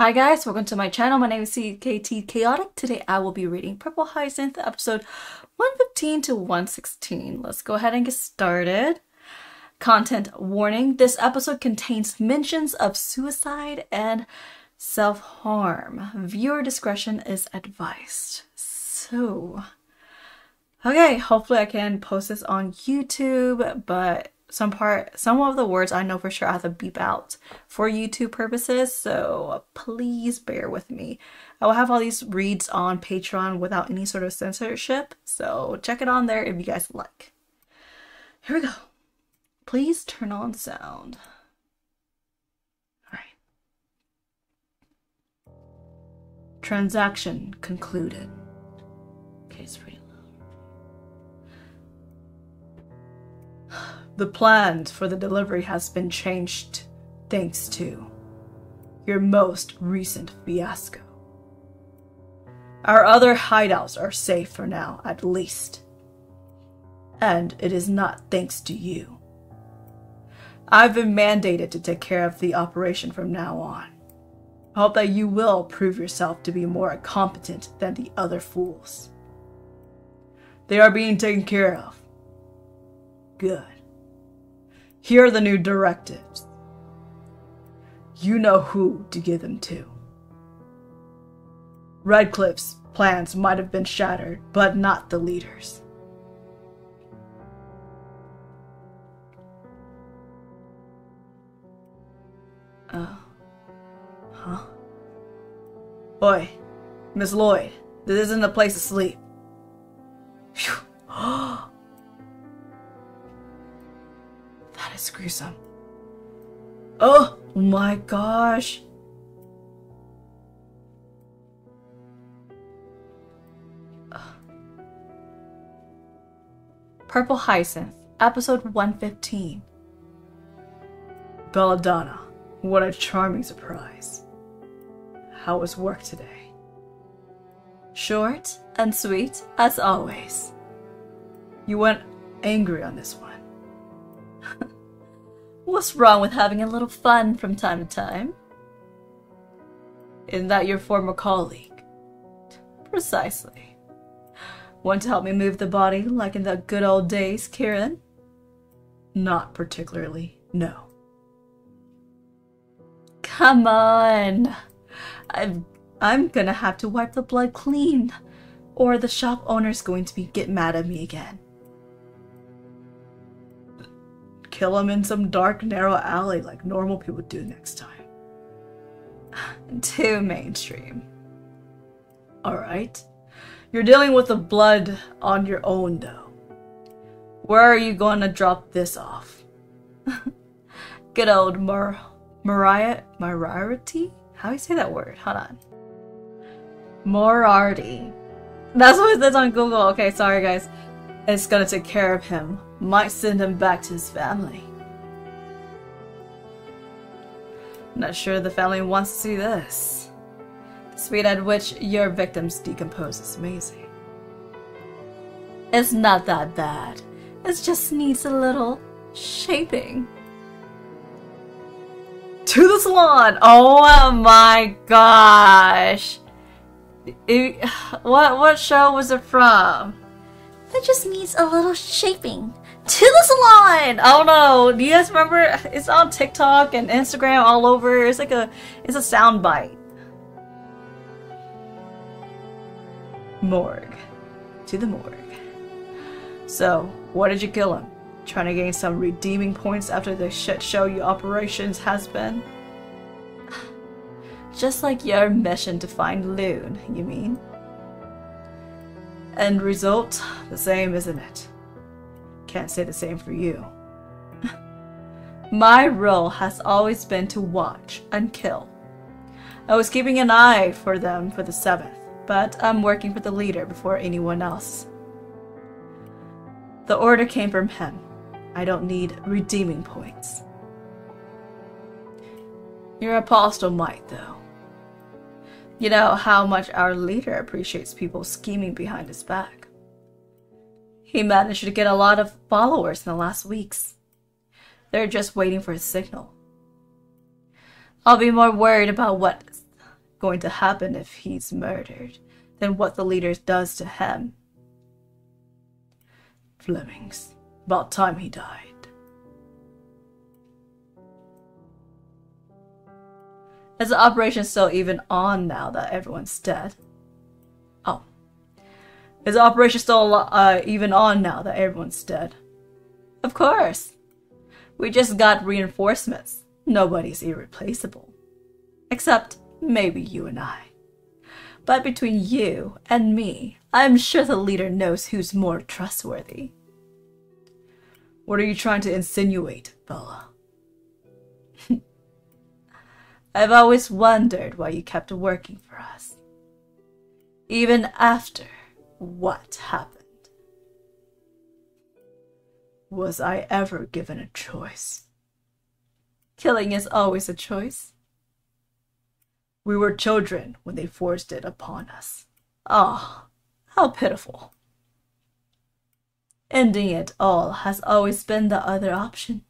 Hi guys, welcome to my channel. My name is CKT Chaotic. Today I will be reading Purple Hyacinth, episode 115 to 116. Let's go ahead and get started. Content warning. This episode contains mentions of suicide and self-harm. Viewer discretion is advised. So, okay, hopefully I can post this on YouTube, but some of the words I know for sure I have to beep out for YouTube purposes, so please bear with me. I will have all these reads on Patreon without any sort of censorship, so check it on there if you guys like. Here we go. Please turn on sound. All right. Transaction concluded. Okay, it's pretty low. The plan for the delivery has been changed thanks to your most recent fiasco. Our other hideouts are safe for now, at least. And it is not thanks to you. I've been mandated to take care of the operation from now on. I hope that you will prove yourself to be more competent than the other fools. They are being taken care of. Good. Here are the new directives. You know who to give them to. Redcliffe's plans might have been shattered, but not the leaders. Huh? Oi, Miss Lloyd, this isn't a place to sleep. Phew. That is gruesome. Oh my gosh. Purple Hyacinth, episode 115. Belladonna. What a charming surprise. How was work today? Short and sweet, as always. You weren't angry on this one. What's wrong with having a little fun from time to time? Isn't that your former colleague? Precisely. Want to help me move the body like in the good old days, Karen? Not particularly, no. Come on, I'm gonna have to wipe the blood clean, or the shop owner's going to get mad at me again. Kill him in some dark, narrow alley like normal people do next time. Too mainstream. Alright, you're dealing with the blood on your own though. Where are you gonna drop this off? Good old Moriarty? How do you say that word? Hold on. Moriarty. That's what it says on Google. Okay, sorry guys. It's gonna take care of him. Might send him back to his family. Not sure the family wants to see this. The speed at which your victims decompose is amazing. It's not that bad. It just needs a little shaping. To the salon! Oh my gosh! What show was it from? That just needs a little shaping. To the salon! Oh no! Do you guys remember? It's on TikTok and Instagram all over. It's like it's a soundbite. Morgue. To the morgue. So, what did you kill him? Trying to gain some redeeming points after the shit show your operations has been? Just like your mission to find Loon, you mean? End result? The same, isn't it? Can't say the same for you. My role has always been to watch and kill. I was keeping an eye for them for the 7th, but I'm working for the leader before anyone else. The order came from him. I don't need redeeming points. Your apostle might, though. You know how much our leader appreciates people scheming behind his back. He managed to get a lot of followers in the last weeks. They're just waiting for his signal. I'll be more worried about what going to happen if he's murdered than what the leader does to him. Flemings. About time he died. Is the operation still even on now that everyone's dead? Oh. Is the operation still even on now that everyone's dead? Of course. We just got reinforcements. Nobody's irreplaceable. Except maybe you and I. But between you and me, I'm sure the leader knows who's more trustworthy. What are you trying to insinuate, Bella? I've always wondered why you kept working for us, even after what happened. Was I ever given a choice? Killing is always a choice. We were children when they forced it upon us. Ah, how pitiful. Ending it all has always been the other option.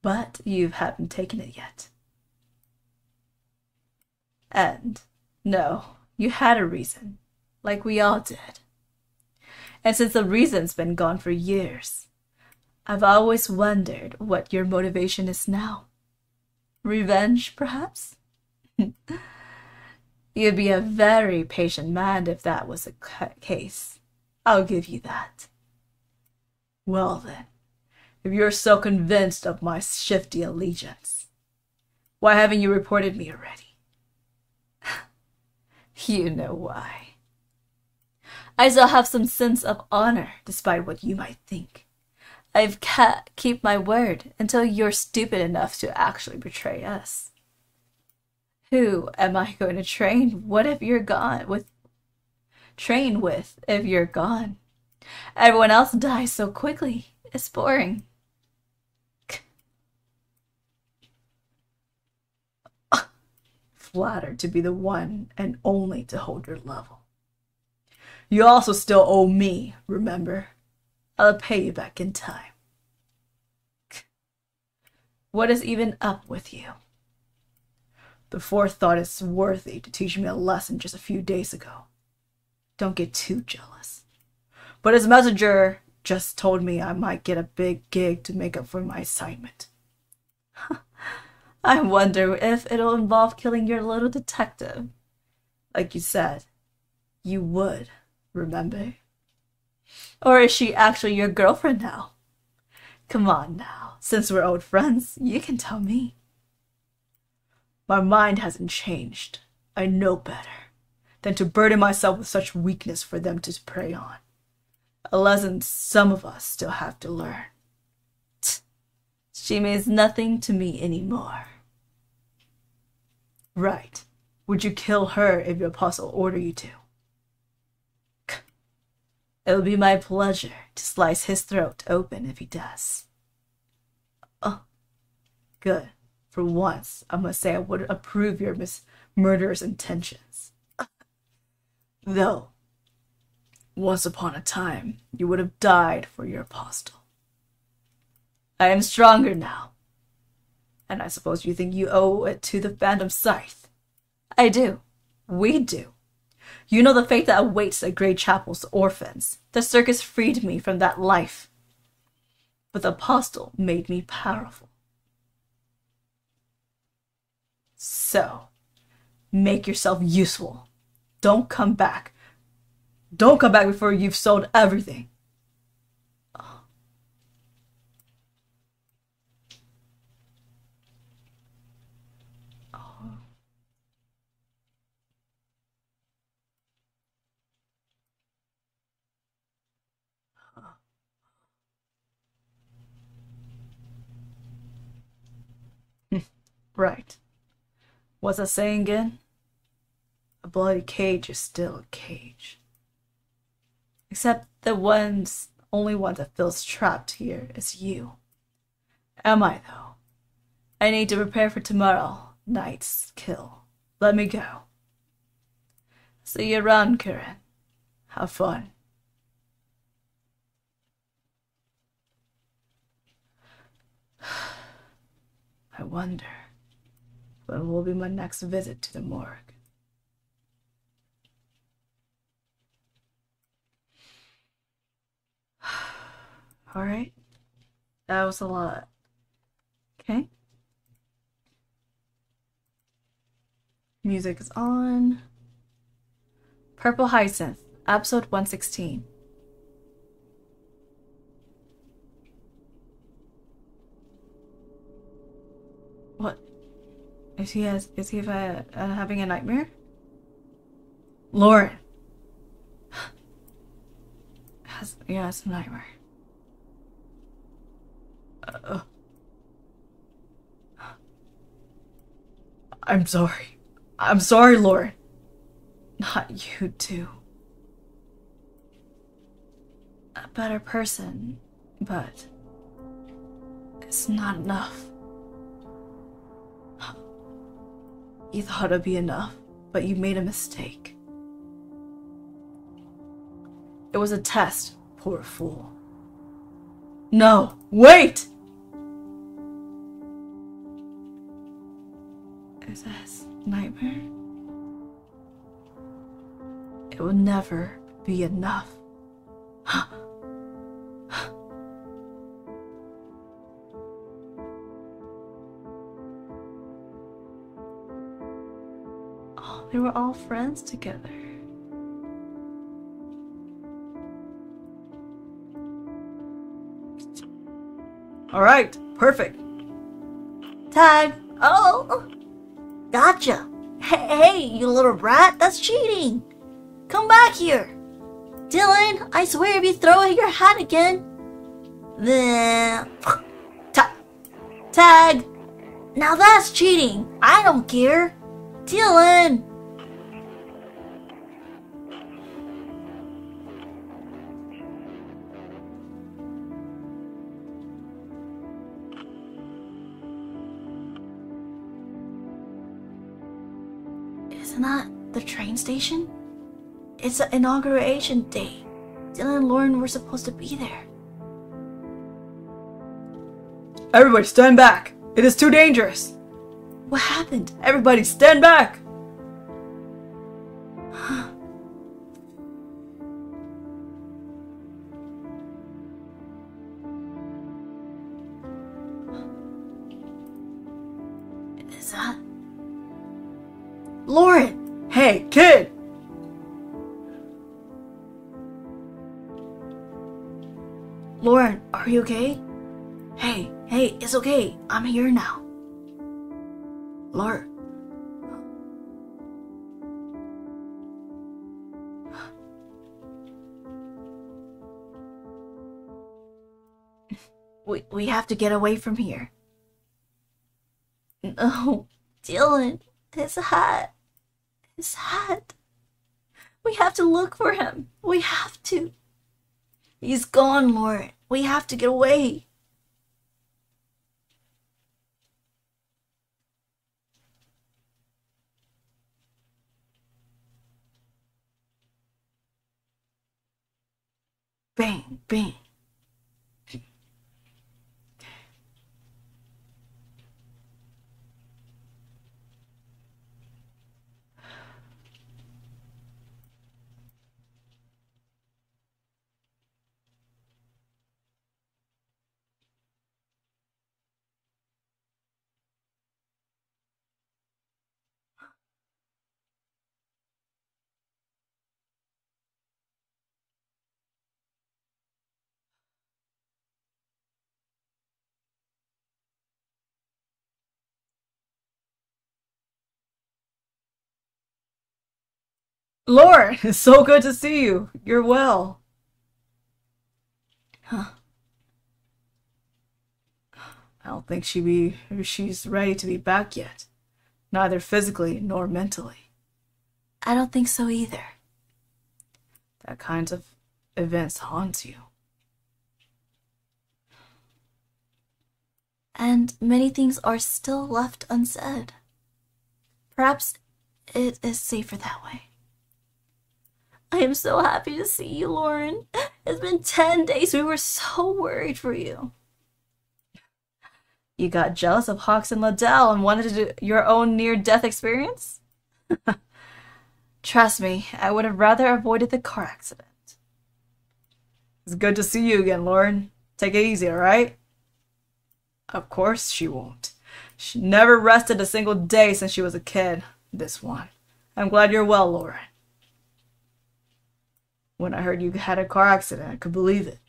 But you haven't taken it yet. And, no, you had a reason, like we all did. And since the reason's been gone for years, I've always wondered what your motivation is now. Revenge, perhaps? You'd be a very patient man if that was the case. I'll give you that. Well then. If you're so convinced of my shifty allegiance, why haven't you reported me already? You know why. I still have some sense of honor, despite what you might think. I've kept my word until you're stupid enough to actually betray us. Who am I going to train with if you're gone? Everyone else dies so quickly. It's boring. Flattered to be the one and only to hold your level. You also still owe me, remember? I'll pay you back in time. What is even up with you? The forethought is worthy to teach me a lesson just a few days ago. Don't get too jealous. But as messenger just told me I might get a big gig to make up for my assignment. I wonder if it'll involve killing your little detective. Like you said, you would, remember? Or is she actually your girlfriend now? Come on now, since we're old friends, you can tell me. My mind hasn't changed. I know better than to burden myself with such weakness for them to prey on. A lesson some of us still have to learn. She means nothing to me anymore. Right. Would you kill her if your apostle ordered you to? It will be my pleasure to slice his throat open if he does. Oh, good. For once, I must say I would approve your murderer's intentions. Though, once upon a time, you would have died for your apostle. I am stronger now. And I suppose you think you owe it to the Phantom Scythe. I do. We do. You know the fate that awaits at Grey Chapel's orphans. The circus freed me from that life. But the apostle made me powerful. So, make yourself useful. Don't come back. Don't come back before you've sold everything. Oh. Oh. Oh. Right. What's that saying again? A bloody cage is still a cage. Except the only one that feels trapped here is you. Am I, though? I need to prepare for tomorrow night's kill. Let me go. See you around, Karen. Have fun. I wonder When will be my next visit to the morgue? All right. That was a lot. Okay. Music is on. Purple Hyacinth, episode 116. What? Is he having a nightmare? Lauren. Yeah, it's a nightmare. I'm sorry. I'm sorry, Lauren. Not you too. A better person, but it's not enough. You thought it'd be enough, but you made a mistake. It was a test, poor fool. No, wait! Is this nightmare? It will never be enough. Oh, they were all friends together. All right, perfect. Time. Oh, gotcha. Hey, you little brat, that's cheating. Come back here. Dylan, I swear if you throw out your hat again, then... Tag. Now that's cheating. I don't care. Dylan. Isn't that the train station? It's an inauguration day. Dylan and Lauren were supposed to be there. Everybody stand back! It is too dangerous! What happened? Everybody stand back! Is that... Lauren! Hey, kid! Lauren, are you okay? Hey, it's okay. I'm here now. Lauren. We have to get away from here. No, Dylan, his hat. His hat. We have to look for him. We have to. He's gone, Lauren. We have to get away. Bang, bang. Lauren, it's so good to see you. You're well. Huh. I don't think she's ready to be back yet. Neither physically nor mentally. I don't think so either. That kind of events haunts you. And many things are still left unsaid. Perhaps it is safer that way. I am so happy to see you, Lauren. It's been 10 days. We were so worried for you. You got jealous of Hawks and Liddell and wanted to do your own near-death experience? Trust me, I would have rather avoided the car accident. It's good to see you again, Lauren. Take it easy, alright? Of course she won't. She never rested a single day since she was a kid, this one. I'm glad you're well, Lauren. When I heard you had a car accident, I could believe it.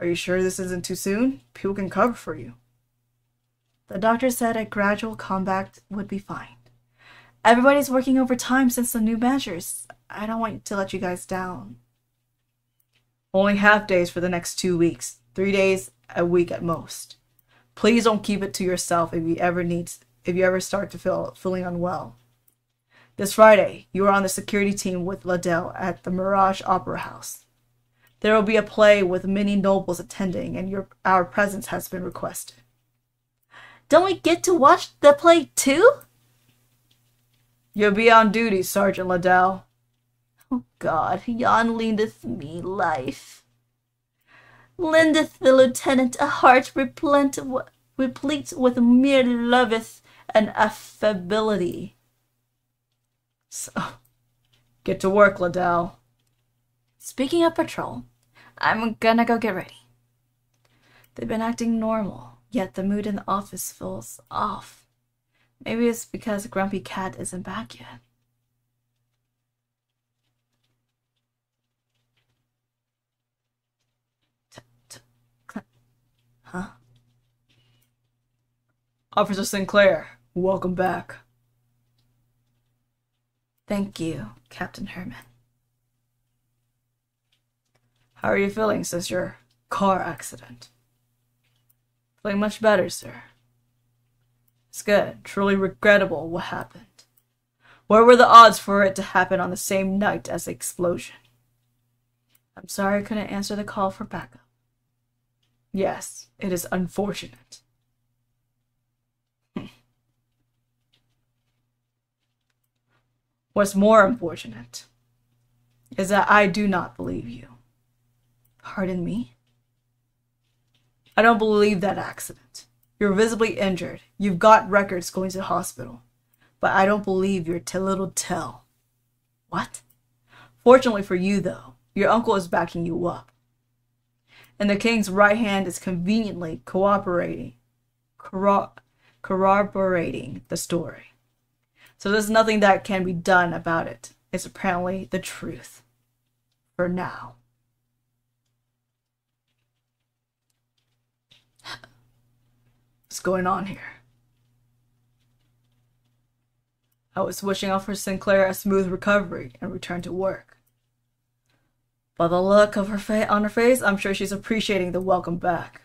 Are you sure this isn't too soon? People can cover for you. The doctor said a gradual comeback would be fine. Everybody's working overtime since the new measures. I don't want to let you guys down. Only half days for the next 2 weeks. 3 days a week at most. Please don't keep it to yourself if you ever start to feeling unwell. This Friday, you are on the security team with Liddell at the Mirage Opera House. There will be a play with many nobles attending, and our presence has been requested. Don't we get to watch the play too? You'll be on duty, Sergeant Liddell. Oh God, yon lendeth me life. Lendeth the lieutenant a heart replete with mere loveth and affability. So, get to work, Liddell. Speaking of patrol, I'm gonna go get ready. They've been acting normal. Yet the mood in the office feels off. Maybe it's because Grumpy Cat isn't back yet. Huh? Officer Sinclair, welcome back. Thank you, Captain Herman. How are you feeling since your car accident? Feeling much better, sir. It's good. Truly regrettable what happened. What were the odds for it to happen on the same night as the explosion? I'm sorry I couldn't answer the call for backup. Yes, it is unfortunate. What's more unfortunate is that I do not believe you. Pardon me? I don't believe that accident. You're visibly injured. You've got records going to the hospital. But I don't believe your little tell. What? Fortunately for you, though, your uncle is backing you up. And the king's right hand is conveniently corroborating the story. So there's nothing that can be done about it. It's apparently the truth. For now. What's going on here? I was wishing Officer Sinclair a smooth recovery and return to work. By the look of her face, I'm sure she's appreciating the welcome back.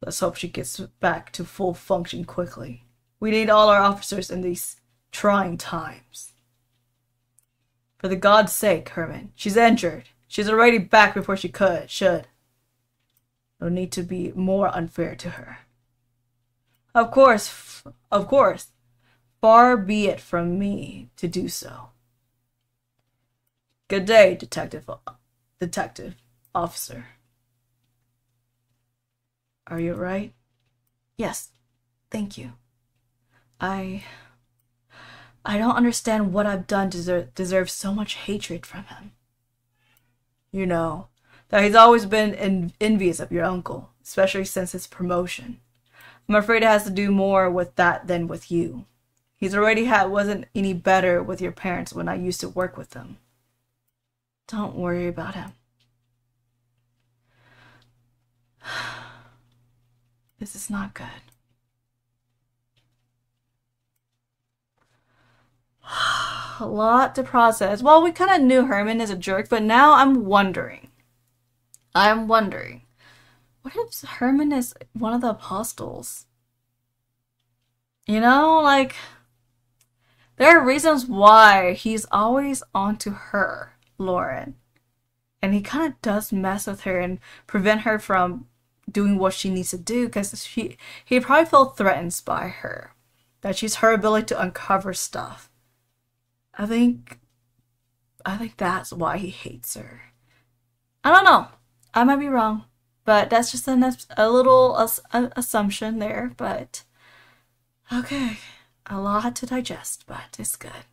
Let's hope she gets back to full function quickly. We need all our officers in these trying times. For the God's sake, Herman, she's injured. She's already back before she should. No need to be more unfair to her. Of course, far be it from me to do so. Good day, detective officer. Are you all right? Yes, thank you. I don't understand what I've done to deserve so much hatred from him. You know that he's always been envious of your uncle, especially since his promotion. I'm afraid it has to do more with that than with you. He's already wasn't any better with your parents when I used to work with them. Don't worry about him. This is not good. A lot to process. Well, we kind of knew Herman is a jerk, but now I'm wondering, what if Herman is one of the apostles? You know, like, there are reasons why he's always onto her, Lauren. And he kind of does mess with her and prevent her from doing what she needs to do, because he probably felt threatened by her, that she's her ability to uncover stuff. I think that's why he hates her. I don't know. I might be wrong. But that's just a little assumption there, but okay. A lot to digest, but it's good.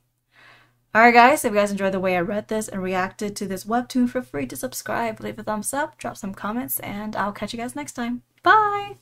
Alright guys, if you guys enjoyed the way I read this and reacted to this webtoon, feel free to subscribe, leave a thumbs up, drop some comments, and I'll catch you guys next time. Bye!